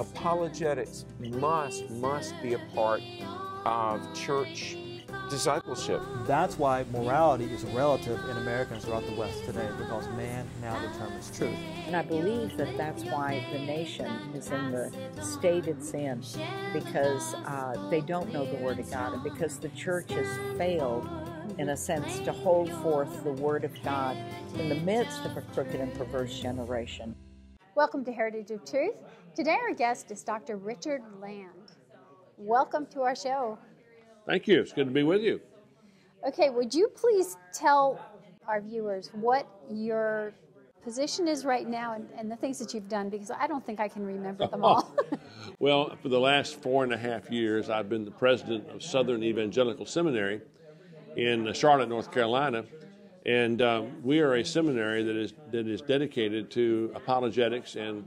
apologetics must be a part of church discipleship. That's why morality is relative in Americans throughout the West today, because man now determines truth. And I believe that that's why the nation is in the state it's in, because they don't know the Word of God, and because the church has failed, in a sense, to hold forth the Word of God in the midst of a crooked and perverse generation. Welcome to Heritage of Truth. Today our guest is Dr. Richard Land. Welcome to our show. Thank you. It's good to be with you. Okay, would you please tell our viewers what your position is right now and the things that you've done, because I don't think I can remember them all. Well, for the last 4.5 years, I've been the president of Southern Evangelical Seminary in Charlotte, North Carolina, and we are a seminary that is dedicated to apologetics and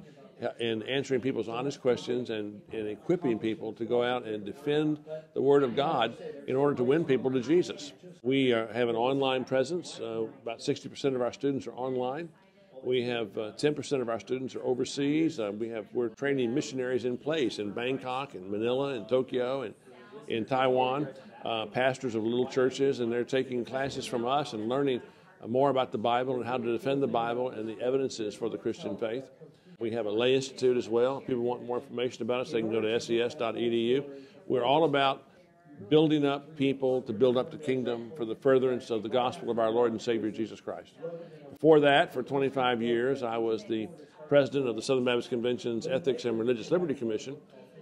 answering people's honest questions and equipping people to go out and defend the Word of God in order to win people to Jesus. We have an online presence. About 60% of our students are online. We have 10% of our students are overseas. We're training missionaries in place in Bangkok and Manila and Tokyo and in Taiwan, pastors of little churches, and they're taking classes from us and learning more about the Bible and how to defend the Bible and the evidences for the Christian faith. We have a lay institute as well. If people want more information about us, they can go to SES.edu. We're all about building up people to build up the kingdom for the furtherance of the gospel of our Lord and Savior Jesus Christ. Before that, for 25 years, I was the president of the Southern Baptist Convention's Ethics and Religious Liberty Commission,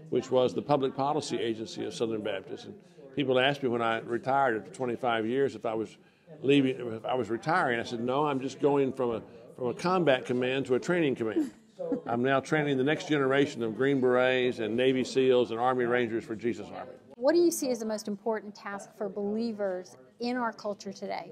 which was the public policy agency of Southern Baptists. And people asked me when I retired after 25 years if I was leaving, if I was retiring. I said, no, I'm just going from a combat command to a training command. I'm now training the next generation of Green Berets and Navy SEALs and Army Rangers for Jesus Army. What do you see as the most important task for believers in our culture today?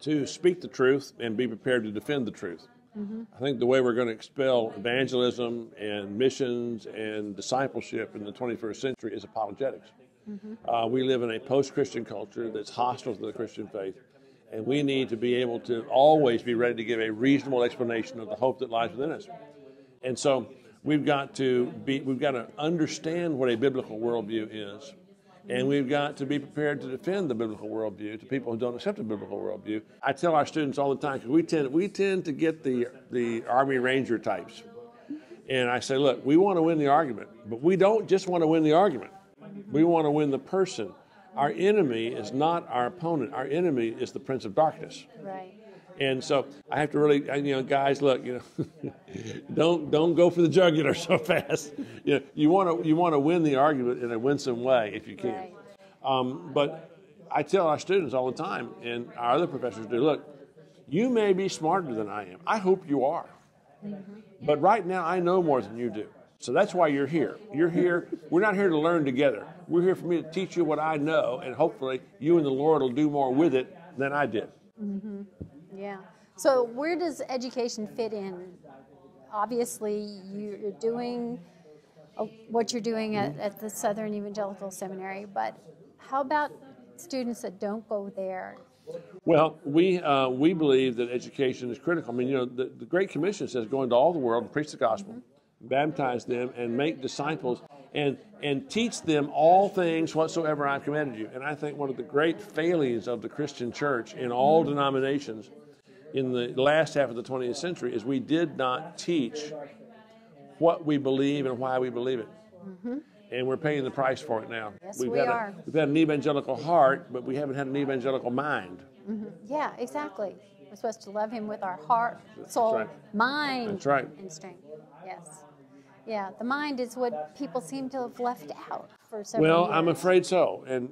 To speak the truth and be prepared to defend the truth. Mm-hmm. I think the way we're going to expel evangelism and missions and discipleship in the 21st century is apologetics. Mm-hmm. We live in a post-Christian culture that's hostile to the Christian faith. And we need to be able to always be ready to give a reasonable explanation of the hope that lies within us. And so we've got to understand what a biblical worldview is. And we've got to be prepared to defend the biblical worldview to people who don't accept the biblical worldview. I tell our students all the time, because we tend to get the Army Ranger types. And I say, look, we want to win the argument, but we don't just want to win the argument. We want to win the person. Our enemy is not our opponent. Our enemy is the Prince of Darkness. Right. And so I have to really, guys, look, don't go for the jugular so fast. You want to win the argument in a winsome way if you can. Right. But I tell our students all the time, and our other professors do, look, you may be smarter than I am. I hope you are. Mm-hmm. But right now I know more than you do. So that's why you're here. You're here. We're not here to learn together. We're here for me to teach you what I know, and hopefully you and the Lord will do more with it than I did. Mm-hmm. Yeah. So where does education fit in? Obviously, you're doing what you're doing at the Southern Evangelical Seminary, but how about students that don't go there? Well, we believe that education is critical. I mean, the Great Commission says go into all the world and preach the gospel. Mm-hmm. Baptize them and make disciples and teach them all things whatsoever I've commanded you. And I think one of the great failings of the Christian church in all denominations in the last half of the 20th century is we did not teach what we believe and why we believe it. Mm-hmm. And we're paying the price for it now. Yes, we've had an evangelical heart, but we haven't had an evangelical mind. Mm-hmm. Yeah, exactly. We're supposed to love him with our heart, soul, mind, that's right, and strength. Yes. Yeah, the mind is what people seem to have left out for several years. Well, I'm afraid so. And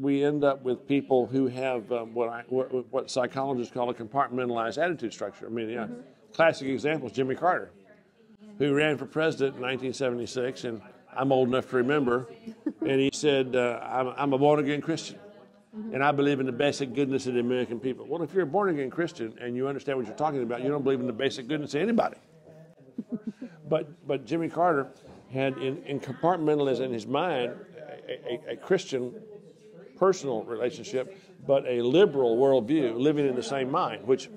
we end up with people who have what psychologists call a compartmentalized attitude structure. I mean, classic example is Jimmy Carter, who ran for president in 1976, and I'm old enough to remember, and he said, I'm a born-again Christian, and I believe in the basic goodness of the American people. Well, if you're a born-again Christian and you understand what you're talking about, you don't believe in the basic goodness of anybody. But Jimmy Carter had in compartmentalized in his mind a Christian personal relationship, but a liberal worldview living in the same mind, which,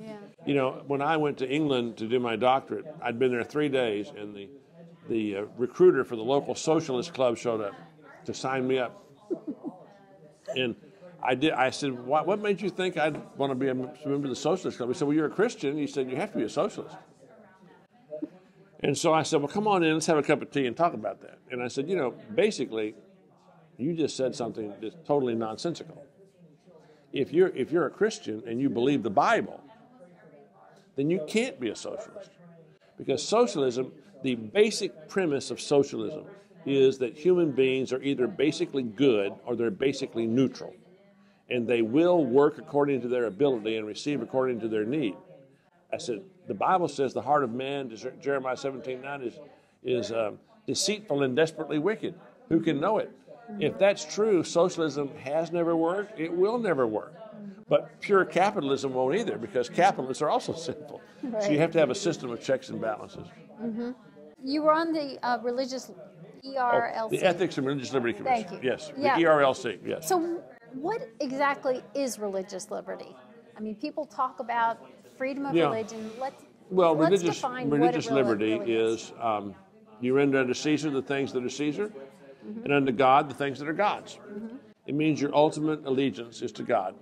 when I went to England to do my doctorate, I'd been there 3 days, and the the recruiter for the local socialist club showed up to sign me up. And I did. I said, what made you think I'd want to be a member of the socialist club? He said, well, you're a Christian. He said, you have to be a socialist. And so I said, well, come on in. Let's have a cup of tea and talk about that. And I said, you know, basically, you just said something that's totally nonsensical. If you're a Christian and you believe the Bible, then you can't be a socialist. Because socialism, the basic premise of socialism is that human beings are either basically good or they're basically neutral. And they will work according to their ability and receive according to their need. I said, the Bible says the heart of man, Jeremiah 17:9, is deceitful and desperately wicked. Who can know it? If that's true, socialism has never worked. It will never work. But pure capitalism won't either, because capitalists are also sinful. Right. So you have to have a system of checks and balances. Mm-hmm. You were on the ERLC. The Ethics and Religious Liberty Commission. Thank you. Yes, yeah. The ERLC, yes. So what exactly is religious liberty? I mean, people talk about freedom of religion. Let's define what religious liberty really is. You render unto Caesar the things that are Caesar, mm-hmm. and unto God the things that are God's. Mm-hmm. It means your ultimate allegiance is to God.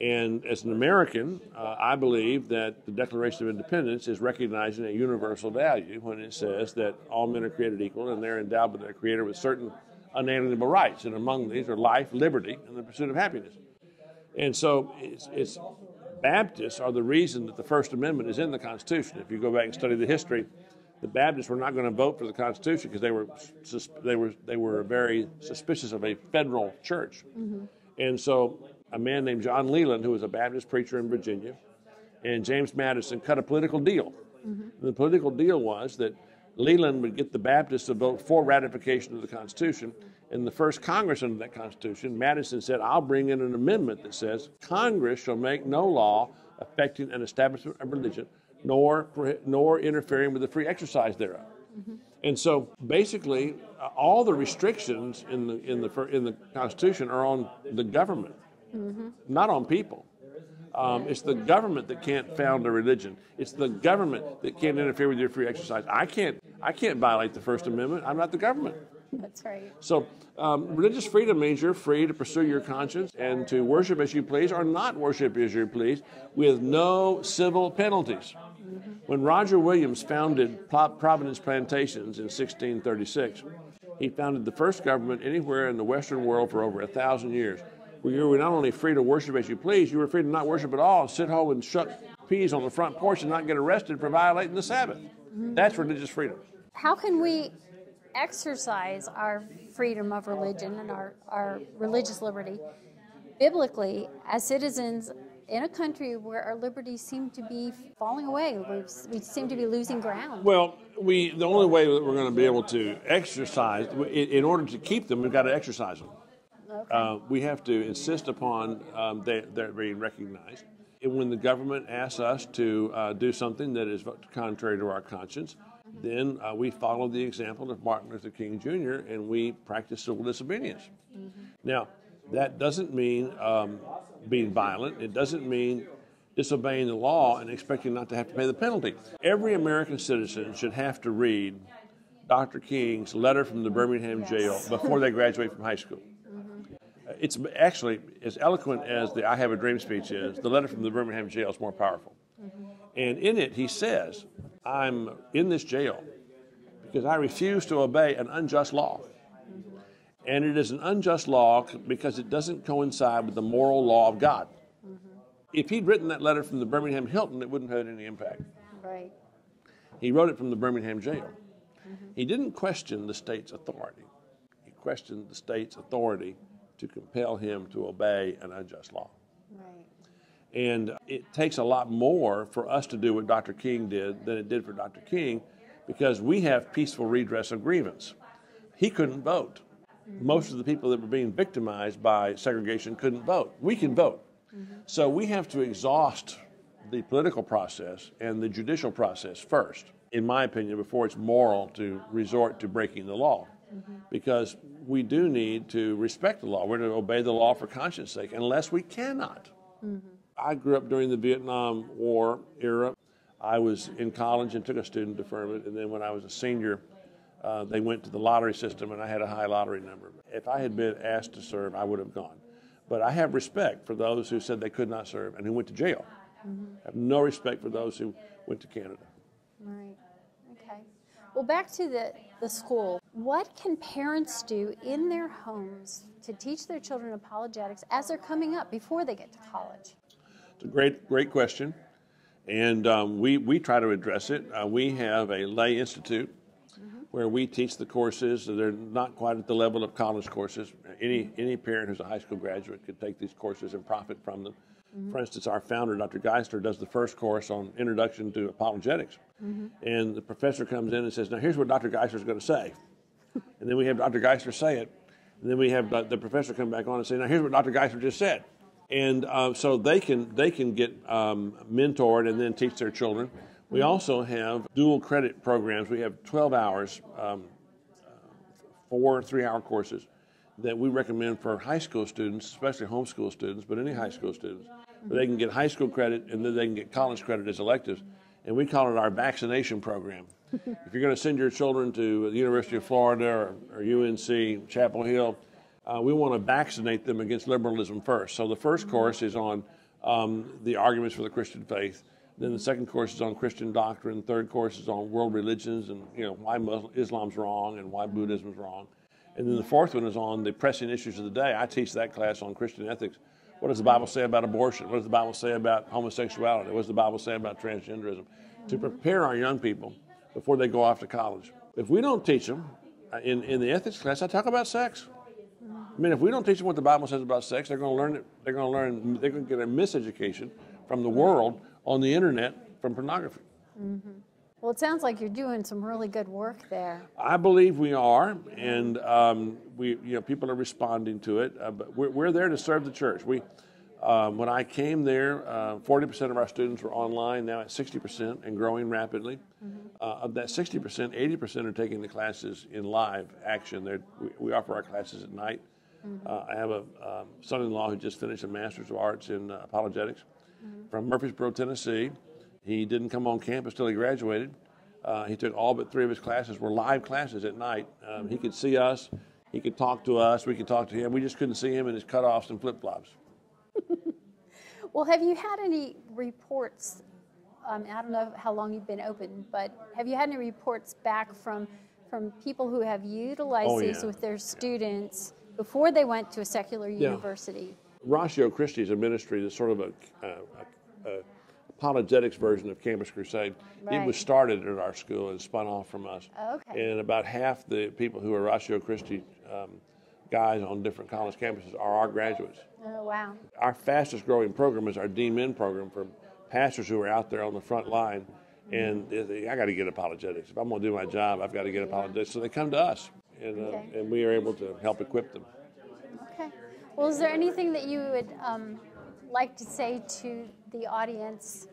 And as an American, I believe that the Declaration of Independence is recognizing a universal value when it says that all men are created equal and they're endowed by their Creator with certain unalienable rights. And among these are life, liberty, and the pursuit of happiness. And so it's Baptists are the reason that the First Amendment is in the Constitution. If you go back and study the history, the Baptists were not going to vote for the Constitution because they were very suspicious of a federal church. Mm-hmm. And so a man named John Leland, who was a Baptist preacher in Virginia, and James Madison cut a political deal. Mm-hmm. The political deal was that Leland would get the Baptists to vote for ratification of the Constitution. In the first Congress under that Constitution, Madison said, I'll bring in an amendment that says, Congress shall make no law affecting an establishment of religion, nor interfering with the free exercise thereof. Mm-hmm. And so basically, all the restrictions in the Constitution are on the government. Mm-hmm. Not on people. It's the government that can't found a religion. It's the government that can't interfere with your free exercise. I can't violate the First Amendment. I'm not the government. That's right. So religious freedom means you're free to pursue your conscience and to worship as you please or not worship as you please with no civil penalties. Mm-hmm. When Roger Williams founded Providence Plantations in 1636, he founded the first government anywhere in the Western world for over 1,000 years. You were not only free to worship as you please, you were free to not worship at all, sit home and shuck peas on the front porch and not get arrested for violating the Sabbath. Mm-hmm. That's religious freedom. How can we exercise our freedom of religion and our religious liberty biblically as citizens in a country where our liberties seem to be falling away? We seem to be losing ground. Well, the only way that we're going to be able to exercise, in order to keep them, we've got to exercise them. Okay. We have to insist upon they're being recognized. And when the government asks us to do something that is contrary to our conscience, then we follow the example of Martin Luther King, Jr., and we practice civil disobedience. Mm-hmm. Now, that doesn't mean being violent. It doesn't mean disobeying the law and expecting not to have to pay the penalty. Every American citizen should have to read Dr. King's Letter from the Birmingham Jail before they graduate from high school. It's actually, as eloquent as the I Have a Dream speech is, the Letter from the Birmingham Jail is more powerful. Mm-hmm. And in it, he says, I'm in this jail because I refuse to obey an unjust law. Mm-hmm. And it is an unjust law because it doesn't coincide with the moral law of God. Mm-hmm. If he'd written that letter from the Birmingham Hilton, it wouldn't have had any impact. Right. He wrote it from the Birmingham Jail. Mm-hmm. He didn't question the state's authority. He questioned the state's authority to compel him to obey an unjust law. Right. And it takes a lot more for us to do what Dr. King did than it did for Dr. King, because we have peaceful redress of grievance. He couldn't vote. Mm-hmm. Most of the people that were being victimized by segregation couldn't vote. We can vote. Mm-hmm. So we have to exhaust the political process and the judicial process first, in my opinion, before it's moral to resort to breaking the law. Mm-hmm. Because we do need to respect the law. We're to obey the law for conscience sake, unless we cannot. Mm-hmm. I grew up during the Vietnam War era. I was in college and took a student deferment, and then when I was a senior, They went to the lottery system, and I had a high lottery number. If I had been asked to serve, I would have gone. But I have respect for those who said they could not serve and who went to jail. Mm-hmm. I have no respect for those who went to Canada. Right. Okay. Well, back to the school. What can parents do in their homes to teach their children apologetics as they're coming up before they get to college? It's a great question, and we try to address it. We have a lay institute where we teach the courses. They're not quite at the level of college courses. Any parent who's a high school graduate could take these courses and profit from them. Mm-hmm. For instance, our founder, Dr. Geisler, does the first course on Introduction to Apologetics. Mm-hmm. And the professor comes in and says, now here's what Dr. Geisler's going to say. And then we have Dr. Geisler say it. And then we have the professor come back on and say, now here's what Dr. Geisler just said. And so they can get mentored and then teach their children. We also have dual credit programs. We have 12 hours, 4 3-hour courses that we recommend for high school students, especially homeschool students, but any high school students, where they can get high school credit and then they can get college credit as electives. And we call it our vaccination program. If you're going to send your children to the University of Florida or UNC, Chapel Hill, we want to vaccinate them against liberalism first. So the first course is on the arguments for the Christian faith. Then the second course is on Christian doctrine. Third course is on world religions and why Islam's wrong and why Buddhism's wrong. And then the fourth one is on the pressing issues of the day. I teach that class on Christian ethics. What does the Bible say about abortion? What does the Bible say about homosexuality? What does the Bible say about transgenderism? To prepare our young people before they go off to college. If we don't teach them, in the ethics class, I talk about sex. I mean, if we don't teach them what the Bible says about sex, they're going to learn it. They're going to get a miseducation from the world on the internet from pornography. Mm-hmm. Well, it sounds like you're doing some really good work there. I believe we are, and people are responding to it. But we're there to serve the church. We, when I came there, 40% of our students were online. Now it's 60% and growing rapidly. Mm-hmm. Of that 60%, 80% are taking the classes in live action. We offer our classes at night. Mm-hmm. I have a son-in-law who just finished a Master's of Arts in Apologetics. From Murfreesboro, Tennessee. He didn't come on campus till he graduated. He took all but 3 of his classes were live classes at night. He could see us, he could talk to us, we could talk to him. We just couldn't see him in his cutoffs and flip-flops. Well, have you had any reports, I don't know how long you've been open, but have you had any reports back from people who have utilized these with their students before they went to a secular university? Ratio Christi is a ministry that's sort of a apologetics version of Campus Crusade. Right. It was started at our school and spun off from us. Okay. And about half the people who are Ratio Christi guys on different college campuses are our graduates. Oh, wow. Our fastest growing program is our DMIN program for pastors who are out there on the front line. Mm-hmm. And I got to get apologetics. If I'm going to do my job, I've got to get apologetics. So they come to us, and we are able to help equip them. Okay. Well, is there anything that you would like to say to the audience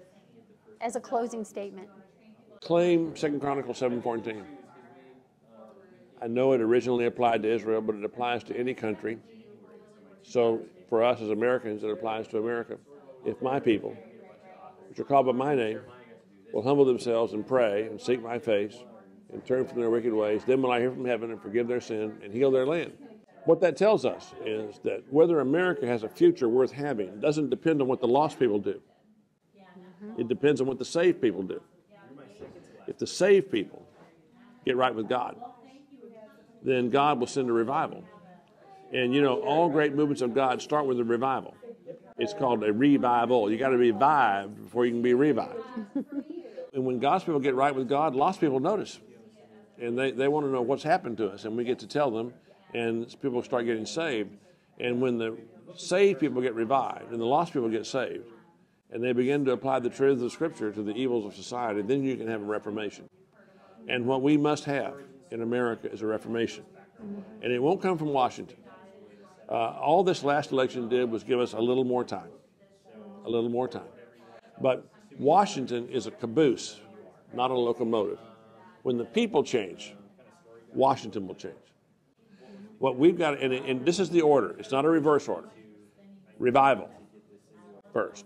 as a closing statement? Claim 2 Chronicles 7:14. I know it originally applied to Israel, but it applies to any country. So for us as Americans, it applies to America. If my people, which are called by my name, will humble themselves and pray and seek my face and turn from their wicked ways, then will I hear from heaven and forgive their sin and heal their land. What that tells us is that whether America has a future worth having doesn't depend on what the lost people do. It depends on what the saved people do. If the saved people get right with God, then God will send a revival. And all great movements of God start with a revival. It's called a revival. You got to be revived before you can be revived. And when God's people get right with God, lost people notice. And they want to know what's happened to us, and we get to tell them. And people start getting saved. And when the saved people get revived and the lost people get saved, and they begin to apply the truth of the Scripture to the evils of society, then you can have a reformation. And what we must have in America is a reformation. And it won't come from Washington. All this last election did was give us a little more time. But Washington is a caboose, not a locomotive. When the people change, Washington will change. What we've got, and this is the order. It's not a reverse order. Revival first,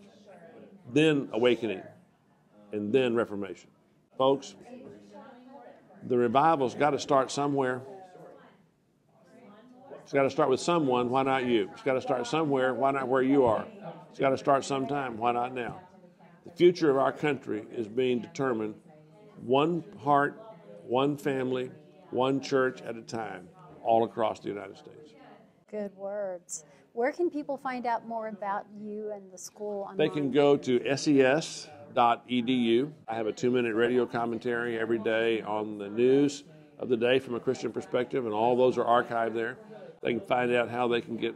then awakening, and then reformation. Folks, The revival's got to start somewhere. It's got to start with someone. Why not you? It's got to start somewhere. Why not where you are? It's got to start sometime. Why not now? The future of our country is being determined one heart, one family, one church at a time, all across the United States. Good words. Where can people find out more about you and the school online? They can go to SES.edu. I have a 2-minute radio commentary every day on the news of the day from a Christian perspective, and all those are archived there. They can find out how they can get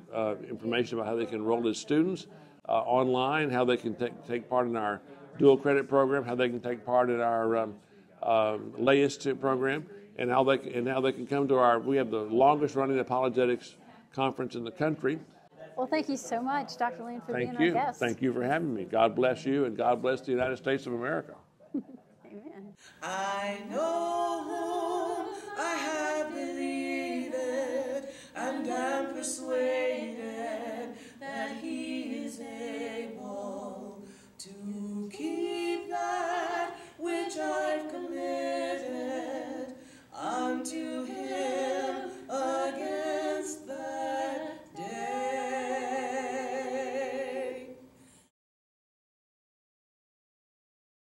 information about how they can enroll as students online, how they can take part in our dual credit program, how they can take part in our lay institute program, and how they can come to our, we have the longest running apologetics conference in the country. Well, thank you so much, Dr. Land, for being our guest. Thank you for having me. God bless you, and God bless the United States of America. Amen. I know.